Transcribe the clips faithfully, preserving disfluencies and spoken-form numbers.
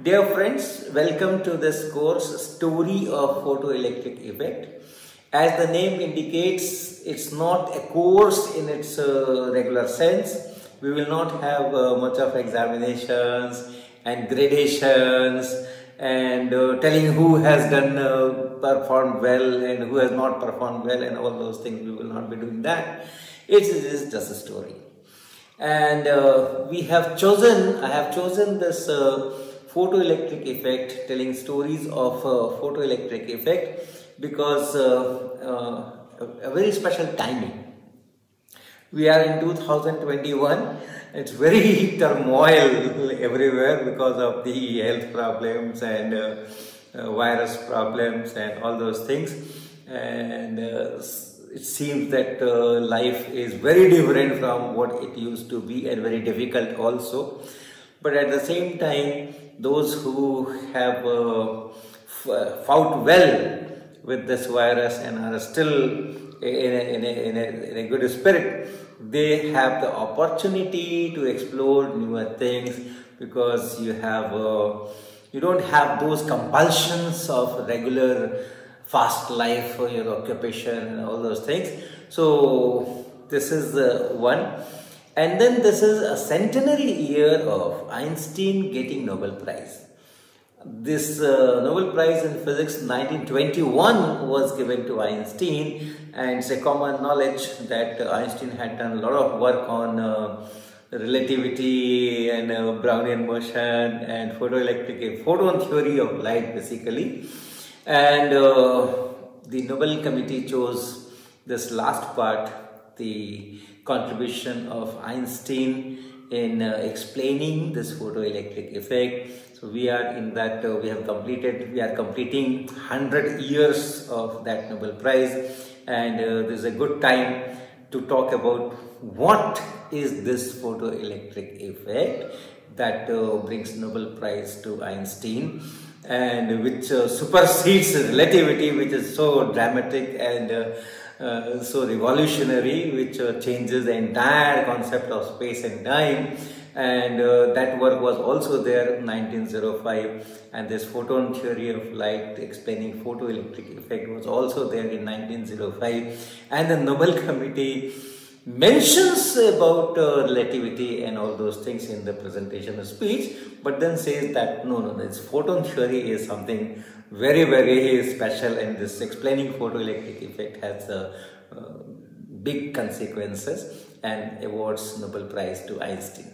Dear friends, welcome to this course, Story of Photoelectric Effect. As the name indicates, it's not a course in its uh, regular sense. We will not have uh, much of examinations and gradations and uh, telling who has done uh, performed well and who has not performed well and all those things. We will not be doing that. It is just a story. And uh, we have chosen, I have chosen this uh, photoelectric effect, telling stories of uh, photoelectric effect, because uh, uh, a very special timing. We are in two thousand twenty-one, it's very turmoil everywhere because of the health problems and uh, uh, virus problems and all those things, and uh, it seems that uh, life is very different from what it used to be and very difficult also. But at the same time, those who have uh, fought well with this virus and are still in a, in, a, in, a, in a good spirit, they have the opportunity to explore newer things, because you have uh, you don't have those compulsions of regular fast life for your occupation and all those things. So this is uh, one. And then this is a centenary year of Einstein getting Nobel Prize. This uh, Nobel Prize in Physics nineteen twenty-one was given to Einstein, and it's a common knowledge that uh, Einstein had done a lot of work on uh, relativity and uh, Brownian motion and photoelectric photon theory of light basically. And uh, the Nobel Committee chose this last part, the contribution of Einstein in uh, explaining this photoelectric effect. So we are in that, uh, we have completed, we are completing one hundred years of that Nobel Prize, and uh, this is a good time to talk about what is this photoelectric effect that uh, brings Nobel Prize to Einstein, and which uh, supersedes relativity, which is so dramatic and uh, Uh, so revolutionary, which uh, changes the entire concept of space and time. And uh, that work was also there in nineteen oh five, and this photon theory of light explaining photoelectric effect was also there in nineteen oh five, and the Nobel Committee mentions about uh, relativity and all those things in the presentation speech, but then says that no, no, this photon theory is something very, very special, and this explaining photoelectric effect has uh, uh, big consequences, and awards Nobel Prize to Einstein.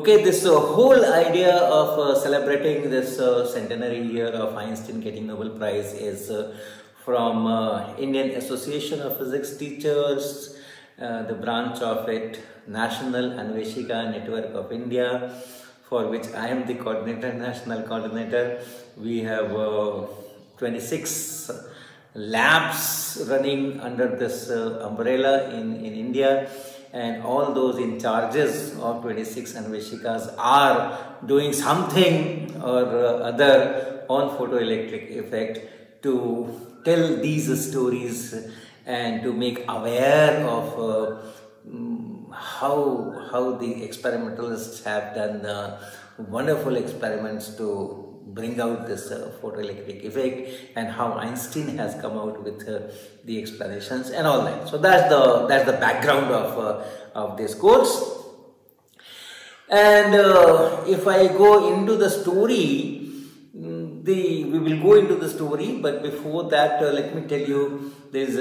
Okay, this uh, whole idea of uh, celebrating this uh, centenary year of Einstein getting Nobel Prize is uh, from uh, Indian Association of Physics Teachers, uh, the branch of it, National Anveshika Network of India, for which I am the coordinator, national coordinator. We have uh, twenty-six labs running under this uh, umbrella in, in India, and all those in charges of twenty-six Anveshikas are doing something or uh, other on photoelectric effect to tell these stories and to make aware of uh, how, how the experimentalists have done uh, wonderful experiments to bring out this uh, photoelectric effect, and how Einstein has come out with uh, the explanations and all that. So that's the, that's the background of, uh, of this course. And uh, if I go into the story, The, we will go into the story, but before that, uh, let me tell you, there is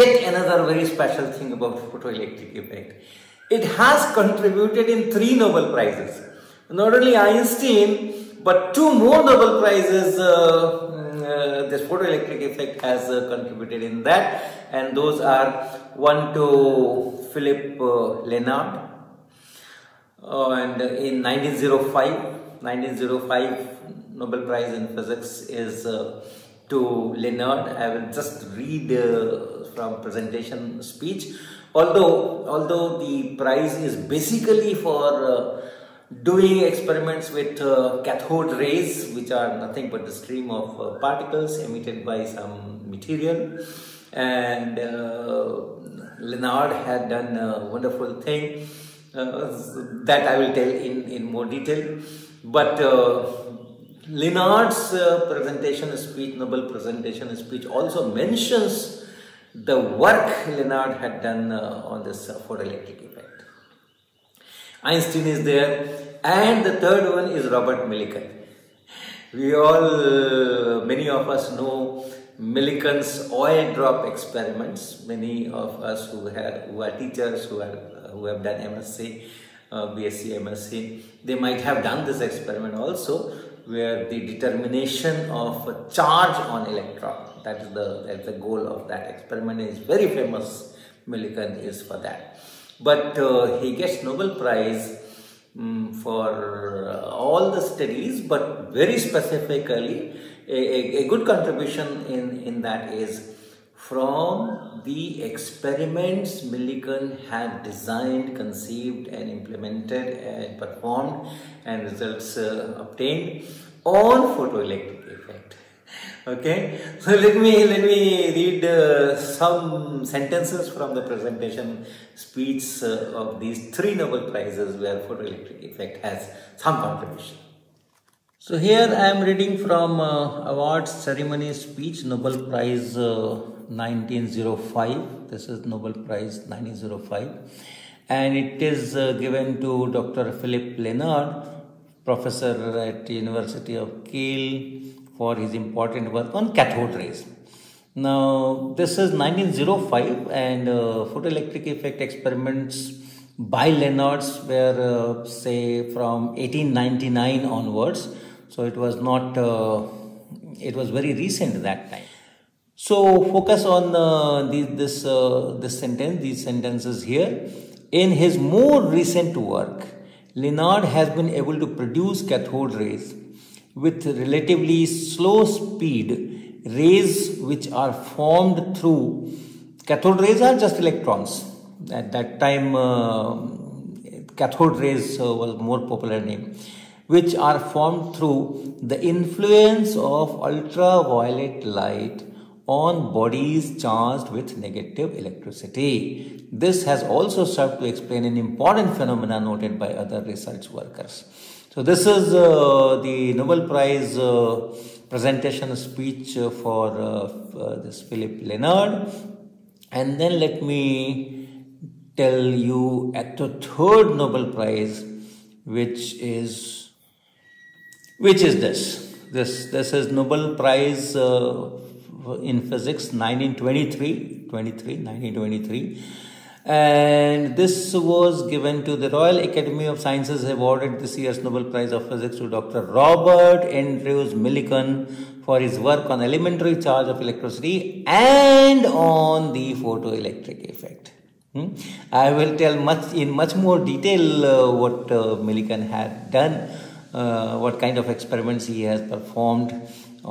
yet another very special thing about photoelectric effect. It has contributed in three Nobel Prizes. Not only Einstein, but two more Nobel Prizes, uh, uh, this photoelectric effect has uh, contributed in that. And those are one to Philipp uh, Lenard, uh, and uh, in nineteen oh five, nineteen oh five, Nobel Prize in Physics is uh, to Lenard. I will just read uh, from presentation speech. Although, although the prize is basically for uh, doing experiments with uh, cathode rays, which are nothing but the stream of uh, particles emitted by some material. And uh, Lenard had done a wonderful thing uh, that I will tell in, in more detail. But uh, Lenard's uh, presentation speech, Nobel presentation speech, also mentions the work Lenard had done uh, on this uh, photoelectric effect. Einstein is there, and the third one is Robert Millikan. We all, uh, many of us know Millikan's oil drop experiments. Many of us who have, who are teachers, who are who have done M S c, uh, B S c, M S c, they might have done this experiment also, where the determination of a charge on electron, that is the that's the goal of that experiment, is very famous. Millikan is for that, but uh, he gets Nobel Prize um, for uh, all the studies, but very specifically a, a, a good contribution in in that is from the experiments Millikan had designed, conceived and implemented and performed, and results uh, obtained on photoelectric effect. Okay, so let me let me read uh, some sentences from the presentation speech uh, of these three Nobel Prizes where photoelectric effect has some contribution. So here I am reading from uh, awards ceremony speech, Nobel Prize uh, nineteen oh five. This is Nobel Prize nineteen oh five, and it is uh, given to Doctor Philipp Lenard, professor at University of Kiel, for his important work on cathode rays. Now this is nineteen oh five, and uh, photoelectric effect experiments by Lenard's were uh, say from eighteen ninety-nine onwards, so it was not uh, it was very recent that time. So focus on uh, the, this uh, this sentence, these sentences here. In his more recent work, Lenard has been able to produce cathode rays with relatively slow speed, rays which are formed through cathode rays are just electrons. At that time, uh, cathode rays uh, was more popular name, which are formed through the influence of ultraviolet light on bodies charged with negative electricity. This has also served to explain an important phenomena noted by other research workers. So this is uh, the Nobel Prize uh, presentation speech uh, for uh, uh, this Philipp Lenard. And then let me tell you at the third Nobel Prize, which is which is this. This this is Nobel Prize Uh, in physics nineteen twenty-three, and this was given to the Royal Academy of Sciences, awarded this year's Nobel Prize of Physics to Doctor Robert Andrews Millikan for his work on elementary charge of electricity and on the photoelectric effect. Hmm? I will tell much in much more detail uh, what uh, Millikan had done, uh, what kind of experiments he has performed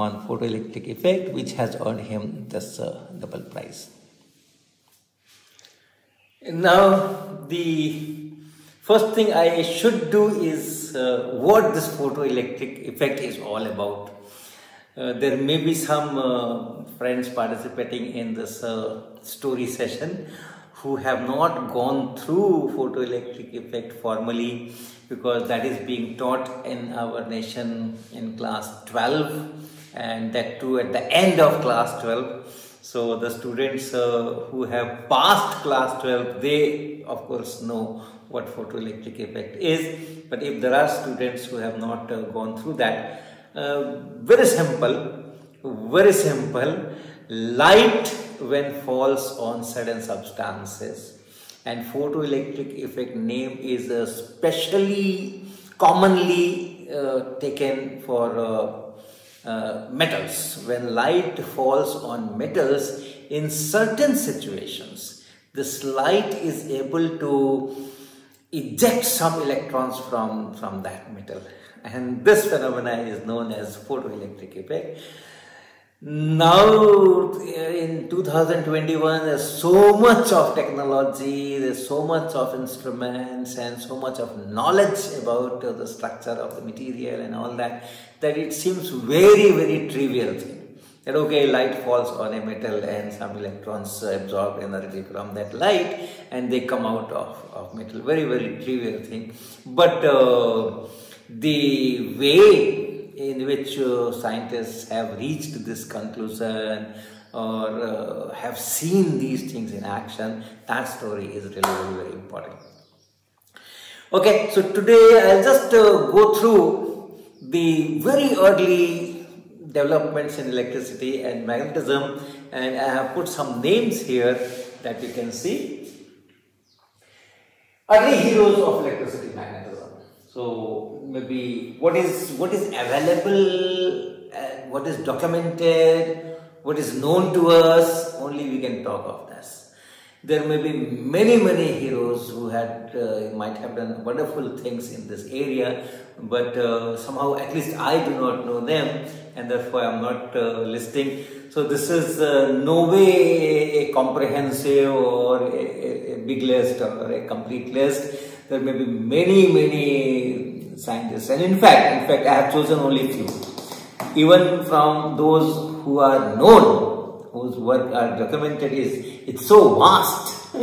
on photoelectric effect, which has earned him this uh, Nobel Prize. Now, the first thing I should do is uh, what this photoelectric effect is all about. Uh, there may be some uh, friends participating in this uh, story session who have not gone through photoelectric effect formally, because that is being taught in our nation in class twelve. And that too at the end of class twelve. So the students uh, who have passed class twelve, they of course know what photoelectric effect is. But if there are students who have not uh, gone through that, uh, very simple, very simple. Light when falls on certain substances, and photoelectric effect name is uh, specially commonly uh, taken for Uh, Uh, metals. When light falls on metals in certain situations, this light is able to eject some electrons from, from that metal, and this phenomena is known as photoelectric effect. Now in two thousand twenty-one, there's so much of technology, there's so much of instruments and so much of knowledge about uh, the structure of the material and all that, that it seems very, very trivial thing. That okay, light falls on a metal and some electrons absorb energy from that light and they come out of, of metal. Very, very trivial thing. But uh, the way in which uh, scientists have reached this conclusion or uh, have seen these things in action, that story is really very, very important. Okay, so today I'll just uh, go through the very early developments in electricity and magnetism, and I have put some names here that you can see. Early heroes of electricity magnetism. So maybe what is what is available, uh, what is documented, what is known to us, only we can talk of this. There may be many, many heroes who had uh, might have done wonderful things in this area, but uh, somehow at least I do not know them, and therefore I am not uh, listing. So this is uh, no way a, a comprehensive or a, a big list or a complete list. There may be many, many scientists, and in fact, in fact, I have chosen only few, even from those who are known, whose work are documented. Is it's so vast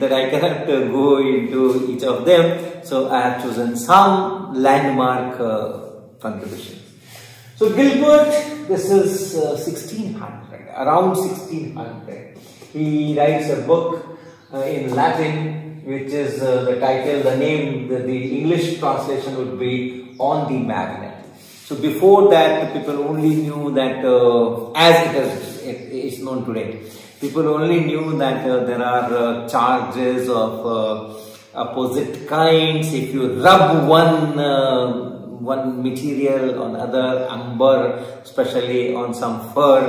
that I cannot uh, go into each of them. So I have chosen some landmark uh, contributions. So Gilbert, this is uh, sixteen hundred, around sixteen hundred. He writes a book uh, in Latin, which is uh, the title, the name, the, the English translation would be On the Magnet. So before that, people only knew that, uh, as it is, it is known today, people only knew that uh, there are uh, charges of uh, opposite kinds. If you rub one uh, one material on other, umber, especially on some fur,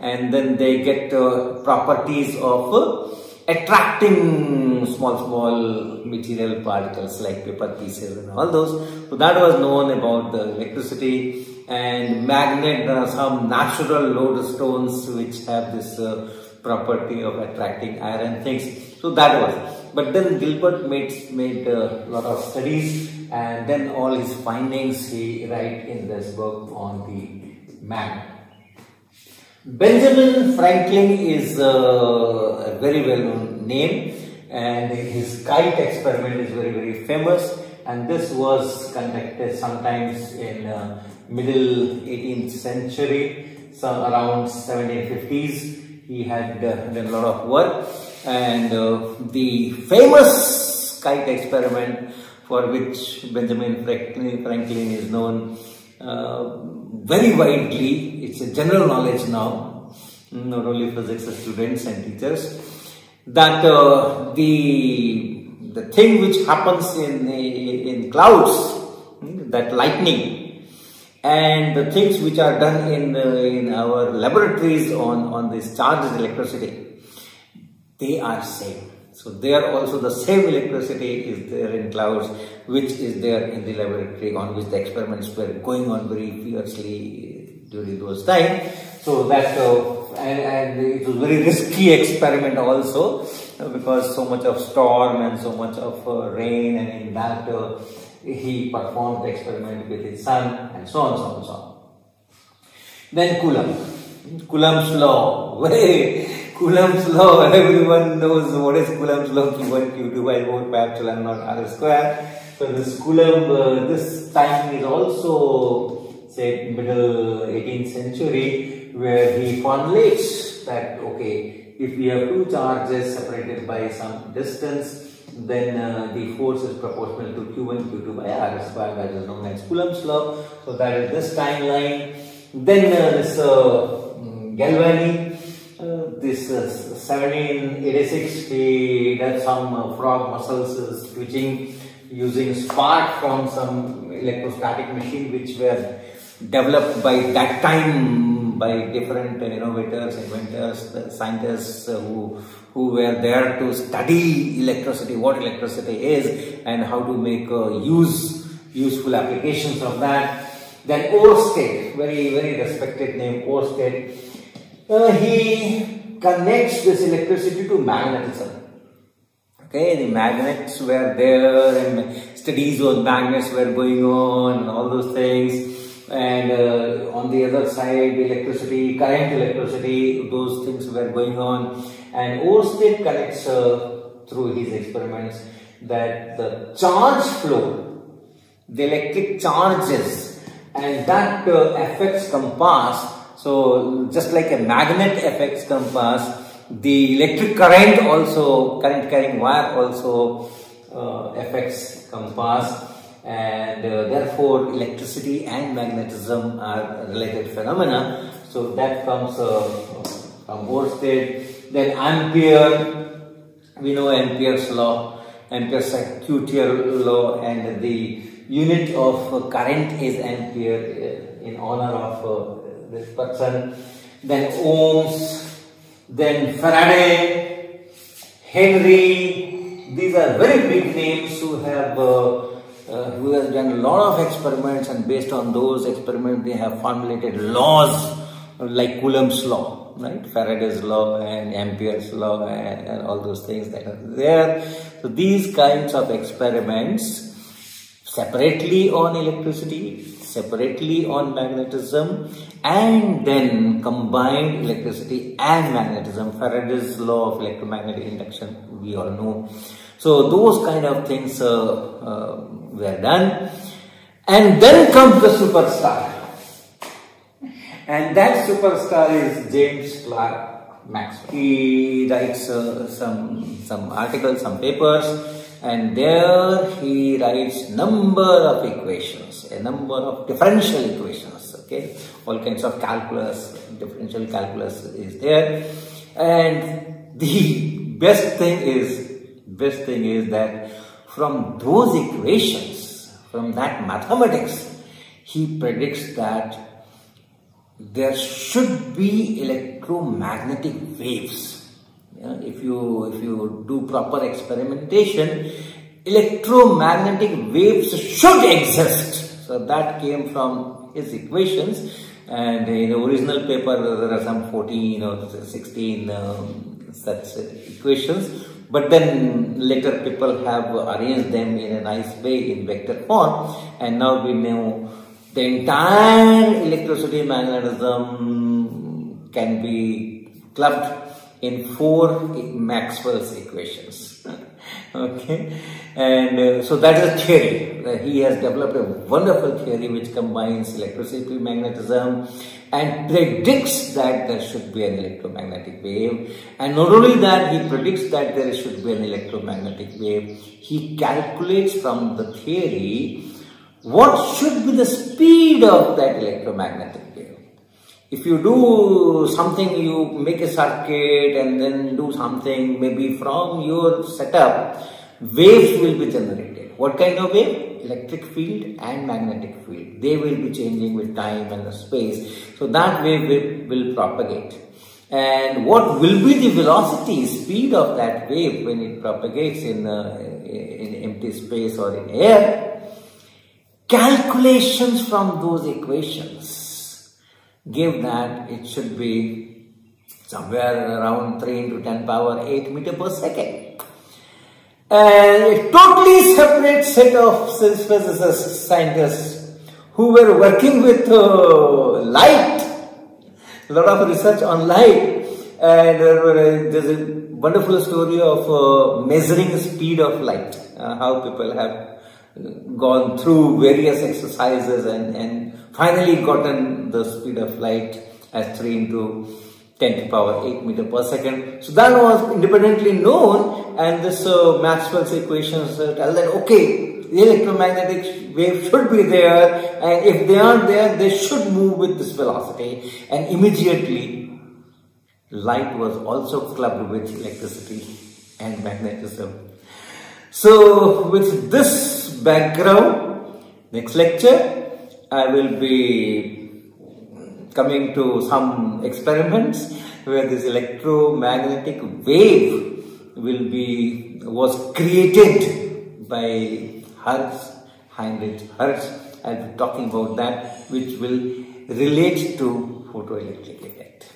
and then they get uh, properties of uh, attracting small, small material particles like paper pieces and all those. So that was known about the electricity and magnet. There are some natural lodestones which have this uh, property of attracting iron things. So that was. But then Gilbert made made a lot of studies, and then all his findings he write in this book On the Magnet. Benjamin Franklin is uh, a very well known name, and his kite experiment is very, very famous, and this was conducted sometimes in uh, middle eighteenth century, some around seventeen fifties. He had uh, done a lot of work, and uh, the famous kite experiment for which Benjamin Franklin is known uh, very widely. It's a general knowledge now, not only physics students and teachers, that uh, the the thing which happens in in clouds, that lightning, and the things which are done in uh, in our laboratories on on this charged electricity, they are same. So there also the same electricity is there in clouds, which is there in the laboratory on which the experiments were going on very fiercely during those times. So that uh, and, and it was very risky experiment also, uh, because so much of storm and so much of uh, rain, and in that uh, he performed the experiment with his son, and so on, so on, so on. Then Coulomb, Coulomb's law. Coulomb's law, everyone knows what is Coulomb's law, Q one, Q two by four by epsilon naught R square. So this Coulomb, uh, this time is also, say, middle eighteenth century, where he formulates that, okay, if we have two charges separated by some distance, then uh, the force is proportional to Q one, Q two by R square, that is known as Coulomb's law. So that is this timeline. Then uh, this uh, Galvani. Uh, this uh, seventeen eighty-six, he did some uh, frog muscles uh, switching using spark from some electrostatic machine which were developed by that time by different uh, innovators, inventors, the scientists uh, who who were there to study electricity, what electricity is, and how to make uh, use useful applications of that. Then Oersted, very very respected name, Oersted. Uh, he connects this electricity to magnetism. Okay, the magnets were there, and studies on magnets were going on, and all those things. And uh, on the other side, electricity, current electricity, those things were going on. And Oersted connects uh, through his experiments that the charge flow the electric charges, and that uh, affects compass. So just like a magnet affects compass, the electric current also, current carrying wire also uh, affects compass, and uh, therefore electricity and magnetism are related phenomena. So that comes uh, from Oersted. Then Ampere, we know Ampere's law, Ampere's circuitial law, and the unit of current is Ampere in honor of uh, this person. Then ohms, then Faraday, Henry, these are very big names who have uh, Uh, who has done a lot of experiments, and based on those experiments they have formulated laws like Coulomb's law, right, Faraday's law and Ampere's law, and, and all those things that are there. So these kinds of experiments, separately on electricity, separately on magnetism, and then combined electricity and magnetism, Faraday's law of electromagnetic induction, we all know. So those kind of things uh, uh, were done. And then comes the superstar, and that superstar is James Clerk Maxwell. He writes uh, some, some articles, some papers, and there he writes number of equations, a number of differential equations, okay, all kinds of calculus, differential calculus is there. And the best thing is, best thing is that from those equations, from that mathematics, he predicts that there should be electromagnetic waves. Yeah, if you if you do proper experimentation, electromagnetic waves should exist. So that came from his equations, and in the original paper there are some fourteen or sixteen um, such equations. But then later people have arranged them in a nice way in vector form, and now we know the entire electricity magnetism can be clubbed in four Maxwell's equations. Okay, and uh, so that is a theory. He has developed a wonderful theory which combines electricity, magnetism, and predicts that there should be an electromagnetic wave. And not only that, he predicts that there should be an electromagnetic wave, he calculates from the theory what should be the speed of that electromagnetic wave. If you do something, you make a circuit and then do something, maybe from your setup, waves will be generated. What kind of wave? Electric field and magnetic field. They will be changing with time and the space. So that wave will propagate. And what will be the velocity, speed of that wave when it propagates in, uh, in empty space or in air? Calculations from those equations give that it should be somewhere around three into ten power eight meter per second. And a totally separate set of physicists, scientists who were working with uh, light, a lot of research on light, and uh, there's a wonderful story of uh, measuring the speed of light, uh, how people have gone through various exercises and, and finally gotten the speed of light as three into ten to the power eight meter per second. So that was independently known, and this uh, Maxwell's equations uh, tell that, okay, the electromagnetic wave should be there, and if they are there, they should move with this velocity. And immediately light was also clubbed with electricity and magnetism. So with this background, next lecture I will be coming to some experiments where this electromagnetic wave will be was created by Hertz, Heinrich Hertz. I'll be talking about that, which will relate to photoelectric effect.